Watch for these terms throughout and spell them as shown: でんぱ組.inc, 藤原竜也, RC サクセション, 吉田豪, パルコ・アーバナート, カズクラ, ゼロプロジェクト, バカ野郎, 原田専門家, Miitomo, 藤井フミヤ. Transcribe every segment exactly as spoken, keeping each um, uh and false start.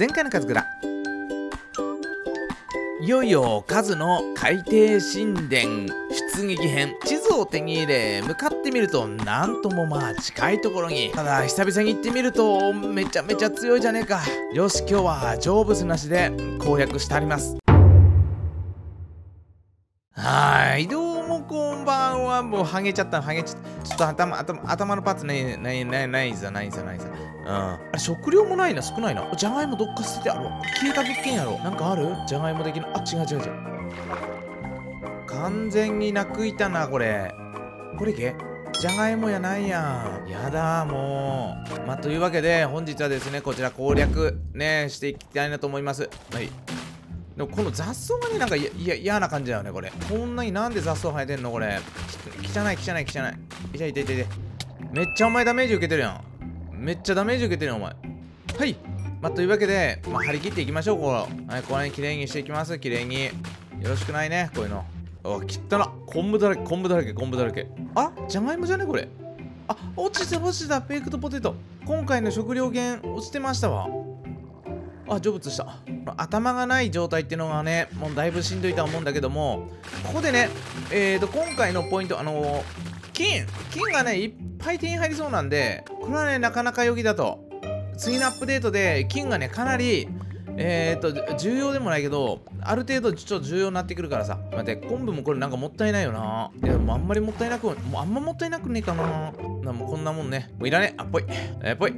前回のカズクラ、いよいよカズの海底神殿出撃編、地図を手に入れ向かってみるとなんともまあ近いところに。ただ久々に行ってみるとめちゃめちゃ強いじゃねえか。よし、今日は成仏なしで攻略してあります。はい、どうもこんばんは。もうハゲちゃった、ハゲちゃった。ちょっと頭頭頭のパーツないないないないぞないぞないぞ。うん、あれ食料もないな、少ないな。じゃがいもどっか捨ててあろう。消えた物件やろ。なんかある？じゃがいもできない。あ、違う違う違う。完全になくいたな、これ。これいけ？じゃがいもやないやん。やだもう。まあ、というわけで本日はですね、こちら攻略ねしていきたいなと思います。はい。でもこの雑草がね、なんかいや嫌な感じだよね、これ。こんなになんで雑草生えてんの、これ。汚い汚い汚い。痛い痛い痛い。めっちゃお前ダメージ受けてるやん。めっちゃダメージ受けてるよお前。はい、まあ、というわけで、まあ、張り切っていきましょう。ここはい、これきれいにしていきます。きれいに。よろしくないね、こういうの。お、きったな。昆布だらけ昆布だらけ昆布だらけ。あ、じゃがいもじゃねこれ。あ、落ちた落ちた。ベイクドポテト、今回の食料源落ちてましたわ。あ、成仏した。頭がない状態ってのがね、もうだいぶしんどいとは思うんだけども、ここでね、えーと今回のポイント、あのー、金金がねいっぱい手に入りそうなんで、これはねなかなか容易だと。次のアップデートで金がねかなりえーと重要でもないけど、ある程度ちょっと重要になってくるからさ。待って、昆布もこれなんかもったいないよな。いや、もうあんまりもったいなくもうあんまもったいなくねえかな。なもうこんなもんね、もういらねえ。あっぽいえっぽい。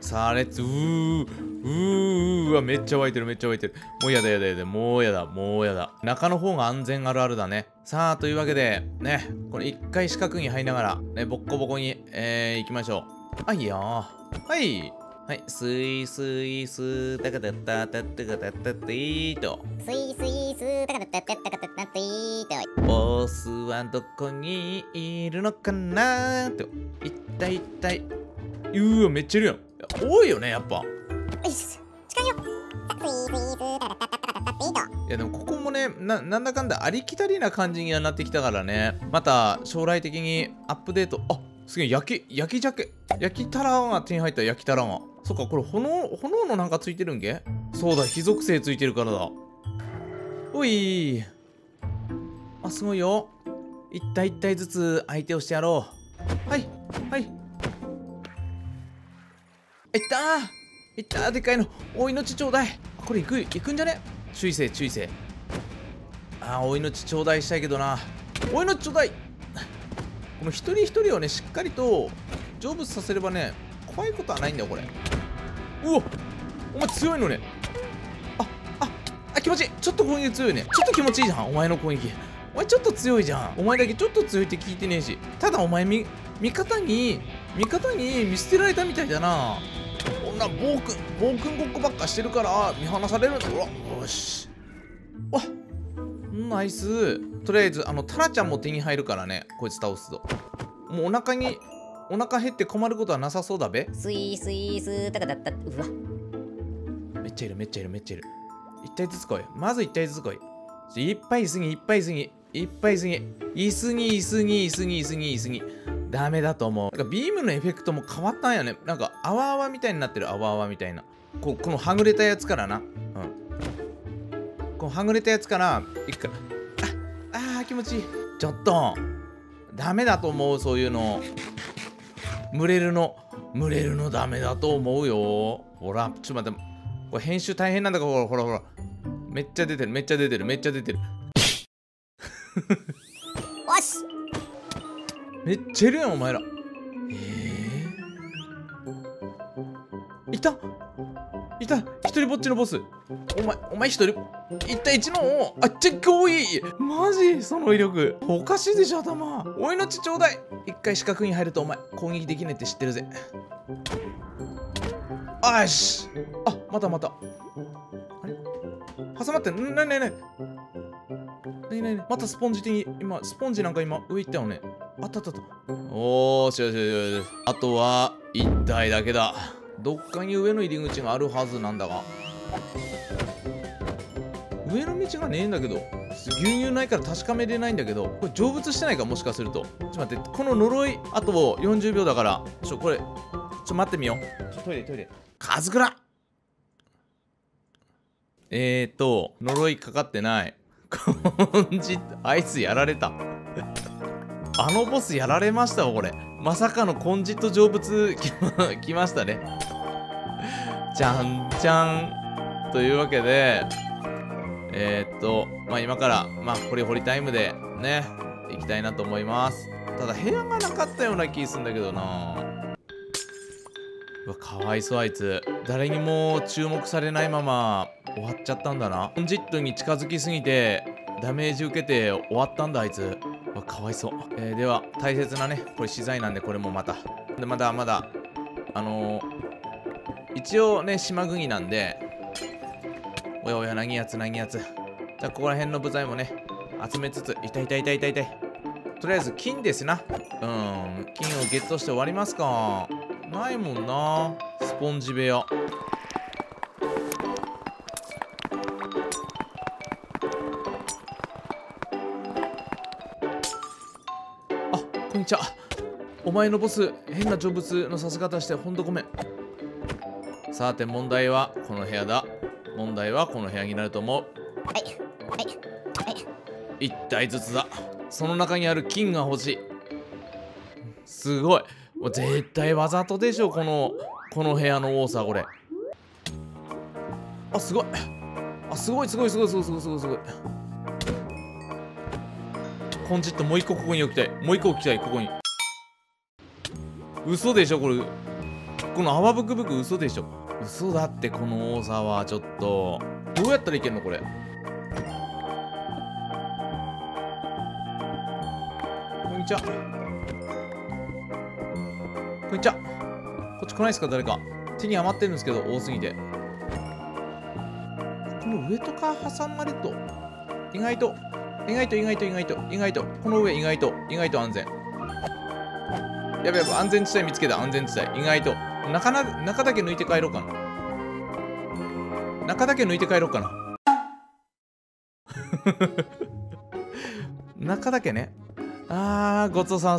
さあレッツ。うーうーうわ、めっちゃ湧いてるめっちゃ湧いてる。もうやだやだやだ、もうやだもうやだ。中の方が安全あるあるだね。さあというわけでね、これいっかい四角に入りながらね、ボッコボコにえー、いきましょう。あいやー、はいはい、スイスイスタカタタタタカタタティーとスイスイスタカタタタカタタティーと、ボスはどこにいるのかなーと。いったいったい。うわ、めっちゃいるやん。多いよねやっぱ。よし、近いよ。いやでもここもね な, なんだかんだありきたりな感じにはなってきたからね、また将来的にアップデート。あ、すげえ焼き焼き鮭焼きタラが手に入った。焼きタラが、そっか、これ 炎, 炎のなんかついてるんけ。そうだ、火属性ついてるからだ。おいー、あ、すごいよ。一体一体ずつ相手をしてやろう。はいはいいったーいったー、でかいの。お命ちょうだい。これいくいくんじゃね。注意せい注意せい。あー、お命ちょうだいしたいけどな。お命ちょうだい。この一人一人をねしっかりと成仏させればね、怖いことはないんだよこれ。うわ、お前強いのね。あああ、気持ちいい。ちょっと攻撃強いね。ちょっと気持ちいいじゃんお前の攻撃。お前ちょっと強いじゃん。お前だけちょっと強いって聞いてねえし。ただお前み味方に味方に見捨てられたみたいだな。こんな暴君暴君ごっこばっかしてるから見放されるんだ。ほら、よし、わナイス。とりあえずあのタラちゃんも手に入るからね、こいつ倒すと。もうお腹にお腹減って困ることはなさそうだべ。スイスイスタカタタ。うわ、めっちゃいるめっちゃいるめっちゃいる。一体ずつ来い、まず一体ずつ来い。いっぱいすぎいっぱいすぎいっぱいすぎいすぎいすぎいすぎいすぎいすぎ。ダメだと思う。なんかビームのエフェクトも変わったんやね。なんかあわあわみたいになってる。あわあわみたいな。こうこのはぐれたやつからな。うん。このはぐれたやつからいくから。ああー、気持ちいい。ちょっとダメだと思う、そういうの。群れるの群れるのダメだと思うよ。ほら、ちょっと待って。これ編集大変なんだから、ほらほらほら。めっちゃ出てるめっちゃ出てるめっちゃ出てる。よし。めっちゃいるやんお前ら。えー、いたいた、一人ぼっちのボス。お前お前一人一対一の。あっちゃ遠い。マジその威力おかしいでしょ頭。お命ちょうだい。一回四角に入るとお前攻撃できないって知ってるぜ。あし、あ、またまた。あれ挟まってん。ないないないないないない。またスポンジ的に今スポンジなんか今上行ったよね。あったあったあった。おーしよしよし。あとはいち体だけだ。どっかに上の入り口があるはずなんだが、上の道がねえんだけど、牛乳ないから確かめれないんだけど、これ成仏してないかもしかすると。ちょっと待って、この呪いあとよんじゅうびょうだから、ちょこれちょ待ってみよう。ちょトイレトイレ。カズクラ。えーと、呪いかかってない。感じ、あいつやられた。あのボスやられましたわ、これ。まさかのコンジット成仏きましたね。じゃんじゃん。というわけで、えーっと、まあ今から、まあ掘り掘りタイムでね、いきたいなと思います。ただ部屋がなかったような気するんだけどな。うわ、かわいそうあいつ。誰にも注目されないまま、終わっちゃったんだな。コンジットに近づきすぎてダメージ受けて終わったんだあいつ。わ、かわいそう、えー、では大切なね、これ資材なんで、これもまたでまだまだあのー、一応ね島国なんで、おやおや、なぎやつなぎやつ。じゃあここら辺の部材もね集めつつ、痛い痛い痛い痛い痛い。とりあえず金ですな。うん、金をゲットして終わりますか。ないもんな。スポンジ部屋、こんにちは。お前のボス、変な成仏のさせ方してほんとごめん。さて問題はこの部屋だ。問題はこの部屋になると思う。いち体ずつだ。その中にある金が欲しい。すごい、もう絶対わざとでしょ、このこの部屋の多さ。これ、あ、すごい、あ、すごいすごいすごいすごいすごいすごいすごい。コンジットもう一個ここに置きたい。もう一個置きたい、ここに。嘘でしょこれ。この泡ブクブク嘘でしょ。嘘だって、この多さはちょっと。どうやったらいけんのこれ。こんにちは。こんにちは。こっち来ないですか誰か。手に余ってるんですけど、多すぎて。この上とか挟まれると、意外と。意外と意外と意外と意外とこの上意外と意外と安全。やべやべ、安全地帯見つけた。安全地帯意外と中な、中だけ抜いて帰ろうかな。中だけ抜いて帰ろうかな。中だけね。あー、ごちそうさま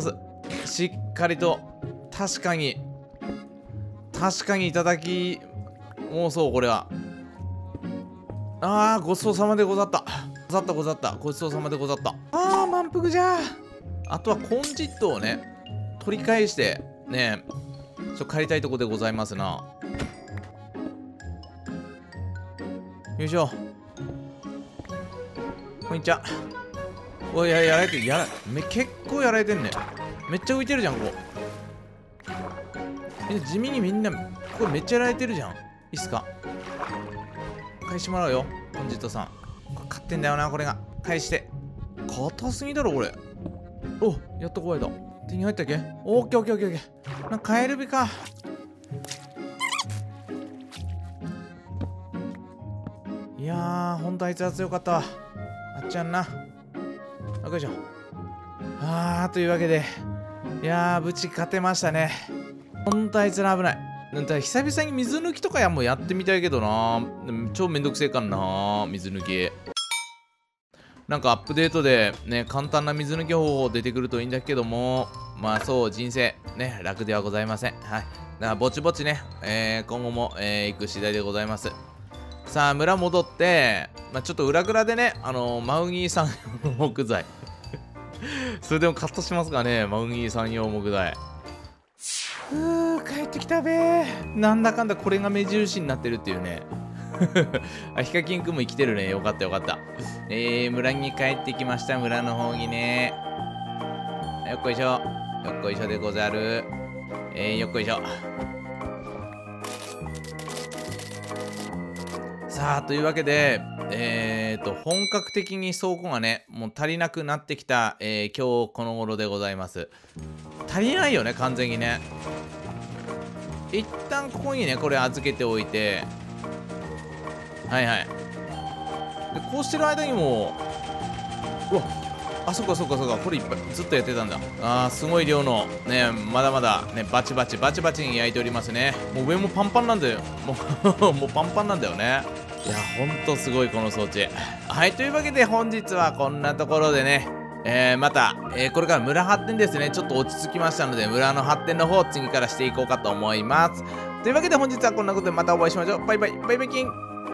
です。しっかりと、確かに確かにいただき妄想。これはあー、ごちそうさまでござった。ござったござった、ごちそうさまでござった。あー、満腹じゃー。あとはコンジットをね取り返してね、ちょっと帰りたいとこでございますな。よいしょ。こんにちは。おい、ややられてる、やらめ結構やられてんね。めっちゃ浮いてるじゃんここ。地味にみんなこれめっちゃやられてるじゃん。いいっすか、返してもらうよコンジットさん。勝ってんだよなこれが。返して。硬すぎだろこれ。お、やっと壊れた。手に入ったっけ。オッケーオッケーオッケーオッケー。なんかカエルビか。いやー、ほんとあいつは強かったわ。あっちゃんな。あ、よいしょ。あー、というわけで、いやー、ぶち勝てましたね。ほんとあいつら危ない。なんか久々に水抜きとかやもうやってみたいけどな。超めんどくせえかんな水抜き。なんかアップデートでね、簡単な水抜き方法出てくるといいんだけども、まあそう、人生ね、楽ではございません。はい。だからぼちぼちね、えー、今後も、えー、行く次第でございます。さあ、村戻って、まあ、ちょっと裏倉でね、あのー、マウギーさん用木材。それでもカットしますかね、マウギーさん用木材。ふぅ、帰ってきたべー。なんだかんだこれが目印になってるっていうね。あ、ヒカキンくんも生きてるね。よかったよかった。えー、村に帰ってきました。村の方にね。よっこいしょ。よっこいしょでござる。えー、よっこいしょ。さあ、というわけで、えーと、本格的に倉庫がね、もう足りなくなってきた、えー、今日この頃でございます。足りないよね、完全にね。一旦ここにね、これ預けておいて、はいはい。で、こうしてる間にも、うわ、あ、そっかそっかそっか、これいっぱい、ずっとやってたんだ。あー、すごい量の、ね、まだまだ、ね、バチバチ、バチバチに焼いておりますね。もう上もパンパンなんだよ。もう、もうパンパンなんだよね。いや、ほんとすごい、この装置。はい、というわけで本日はこんなところでね、えー、また、えー、これから村発展ですね。ちょっと落ち着きましたので、村の発展の方、次からしていこうかと思います。というわけで本日はこんなことでまたお会いしましょう。バイバイ、バイバイキン。